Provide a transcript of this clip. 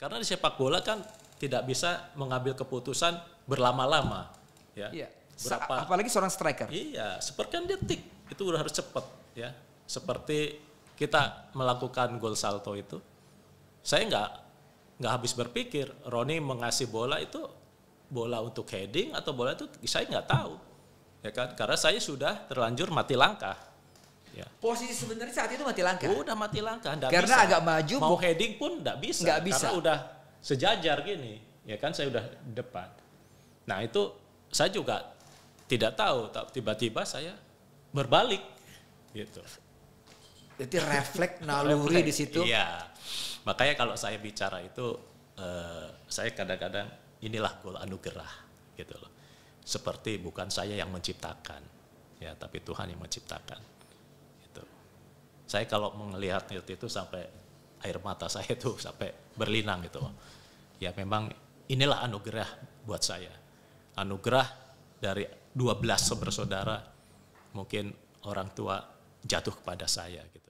Karena di sepak bola kan tidak bisa mengambil keputusan berlama-lama, ya. Iya. Berapa? Apalagi seorang striker. Iya, sepertikan detik itu udah harus cepat, ya. Seperti kita melakukan gol salto itu, saya nggak habis berpikir. Ronny mengasih bola itu bola untuk heading atau bola itu saya nggak tahu, ya kan? Karena saya sudah terlanjur mati langkah. Ya. Posisi sebenarnya saat itu mati langkah. Udah mati langkah, karena bisa agak maju, mau heading pun nggak bisa, karena udah sejajar gini, ya kan, saya udah depan. Nah itu saya juga tidak tahu, tiba-tiba saya berbalik, gitu. Jadi refleks naluri di situ. Iya, makanya kalau saya bicara itu, saya kadang-kadang inilah gol anugerah, gitu loh. Seperti bukan saya yang menciptakan, ya, tapi Tuhan yang menciptakan. Saya kalau melihat itu sampai air mata saya itu sampai berlinang gitu. Ya memang inilah anugerah buat saya. Anugerah dari 12 bersaudara, mungkin orang tua jatuh kepada saya gitu.